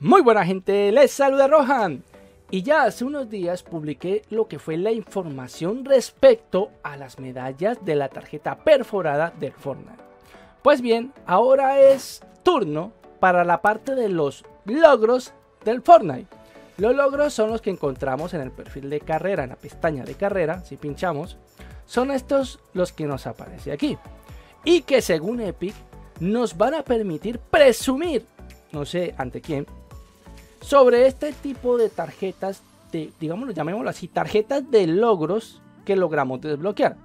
Muy buena gente, les saluda Rojan. Y ya hace unos días publiqué lo que fue la información respecto a las medallas de la tarjeta perforada del Fortnite. Pues bien, ahora es turno para la parte de los logros del Fortnite. Los logros son los que encontramos en el perfil de carrera, en la pestaña de carrera, si pinchamos. Son estos los que nos aparece aquí. Y que según Epic nos van a permitir presumir, no sé ante quién, sobre este tipo de tarjetas, llamémoslo así, tarjetas de logros que logramos desbloquear.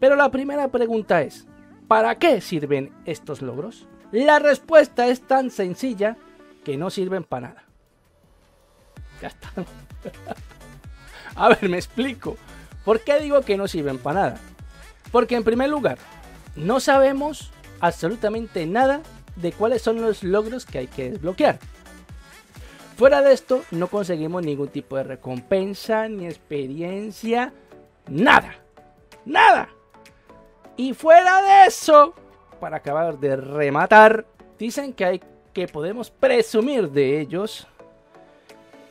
Pero la primera pregunta es, ¿para qué sirven estos logros? La respuesta es tan sencilla que no sirven para nada. Ya está. A ver, me explico. ¿Por qué digo que no sirven para nada? Porque en primer lugar, no sabemos absolutamente nada de cuáles son los logros que hay que desbloquear. Fuera de esto, no conseguimos ningún tipo de recompensa, ni experiencia, nada. ¡Nada! Y fuera de eso, para acabar de rematar, dicen que podemos presumir de ellos.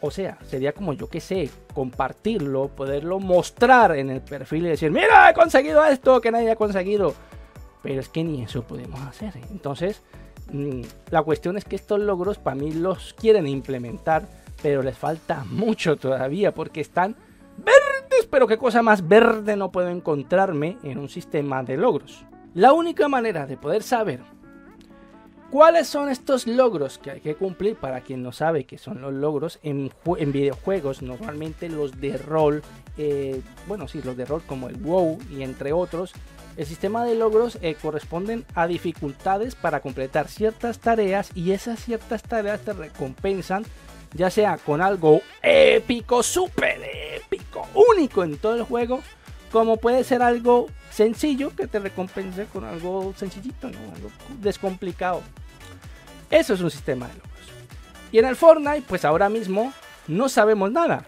O sea, sería como yo que sé, compartirlo, poderlo mostrar en el perfil y decir, mira, he conseguido esto que nadie ha conseguido. Pero es que ni eso podemos hacer. Entonces, la cuestión es que estos logros para mí los quieren implementar, pero les falta mucho todavía porque están verdes, pero qué cosa más verde no puedo encontrarme en un sistema de logros. La única manera de poder saber cuáles son estos logros que hay que cumplir, para quien no sabe que son los logros en videojuegos, normalmente los de rol, los de rol como el WoW y entre otros. El sistema de logros corresponden a dificultades para completar ciertas tareas y esas ciertas tareas te recompensan ya sea con algo épico, súper épico, único en todo el juego, como puede ser algo sencillo que te recompense con algo sencillito, ¿no? Algo descomplicado. Eso es un sistema de logros. Y en el Fortnite, pues ahora mismo no sabemos nada.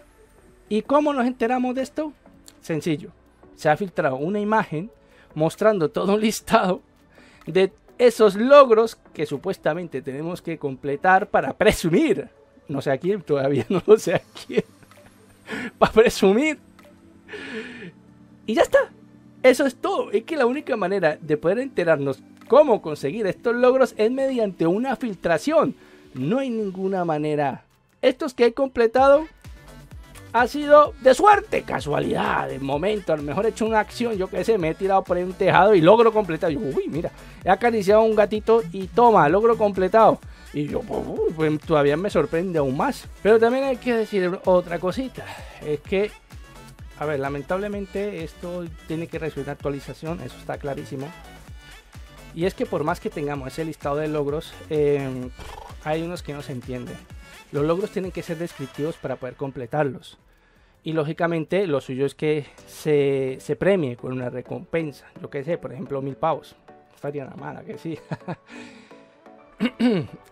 ¿Y cómo nos enteramos de esto? Sencillo. Se ha filtrado una imagen mostrando todo un listado de esos logros que supuestamente tenemos que completar para presumir. No sé a quién, todavía no lo sé a quién. Para presumir. Y ya está. Eso es todo. Es que la única manera de poder enterarnos cómo conseguir estos logros es mediante una filtración. No hay ninguna manera. Estos que he completado ha sido de suerte, casualidad, de momento. A lo mejor he hecho una acción, yo qué sé, me he tirado por ahí un tejado y logro completado. Yo, uy, mira, he acariciado a un gatito y toma, logro completado. Y yo, pues todavía me sorprende aún más. Pero también hay que decir otra cosita. Es que, a ver, lamentablemente esto tiene que recibir una actualización, eso está clarísimo. Y es que por más que tengamos ese listado de logros, hay unos que no se entienden. Los logros tienen que ser descriptivos para poder completarlos. Y lógicamente lo suyo es que se premie con una recompensa. Yo qué sé, por ejemplo, 1000 pavos. Estaría nada mala, que sí.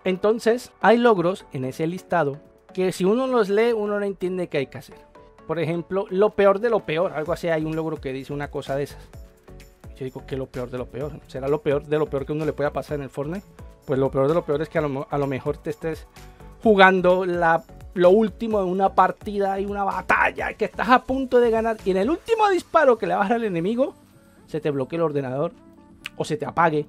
Entonces, hay logros en ese listado que si uno los lee, uno no entiende qué hay que hacer. Por ejemplo, lo peor de lo peor. Algo así, hay un logro que dice una cosa de esas. Yo digo, ¿qué es lo peor de lo peor? ¿Será lo peor de lo peor que uno le pueda pasar en el Fortnite? Pues lo peor de lo peor es que a lo mejor te estés jugando lo último de una partida y una batalla que estás a punto de ganar y en el último disparo que le vas al enemigo se te bloquee el ordenador o se te apague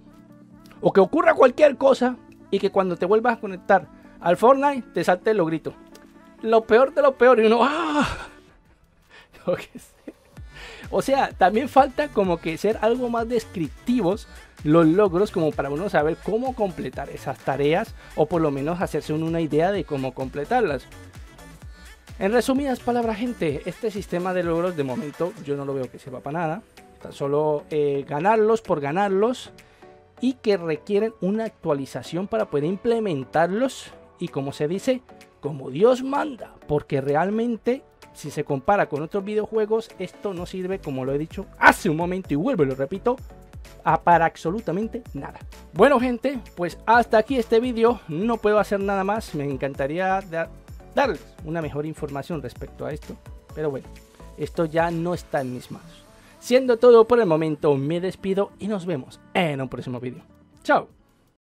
o que ocurra cualquier cosa y que cuando te vuelvas a conectar al Fortnite te salte el logrito. Lo peor de lo peor y uno ¡ah! Yo qué sé. O sea, también falta como que ser algo más descriptivos los logros como para uno saber cómo completar esas tareas o por lo menos hacerse una idea de cómo completarlas. En resumidas palabras, gente, este sistema de logros de momento yo no lo veo que sirva para nada. Tan solo ganarlos por ganarlos y que requieren una actualización para poder implementarlos y como se dice, como Dios manda, porque realmente si se compara con otros videojuegos esto no sirve, como lo he dicho hace un momento y vuelvo y lo repito, para absolutamente nada. Bueno gente, pues hasta aquí este vídeo. No puedo hacer nada más. Me encantaría darles una mejor información respecto a esto, pero bueno, esto ya no está en mis manos. Siendo todo por el momento, me despido y nos vemos en un próximo vídeo. Chao.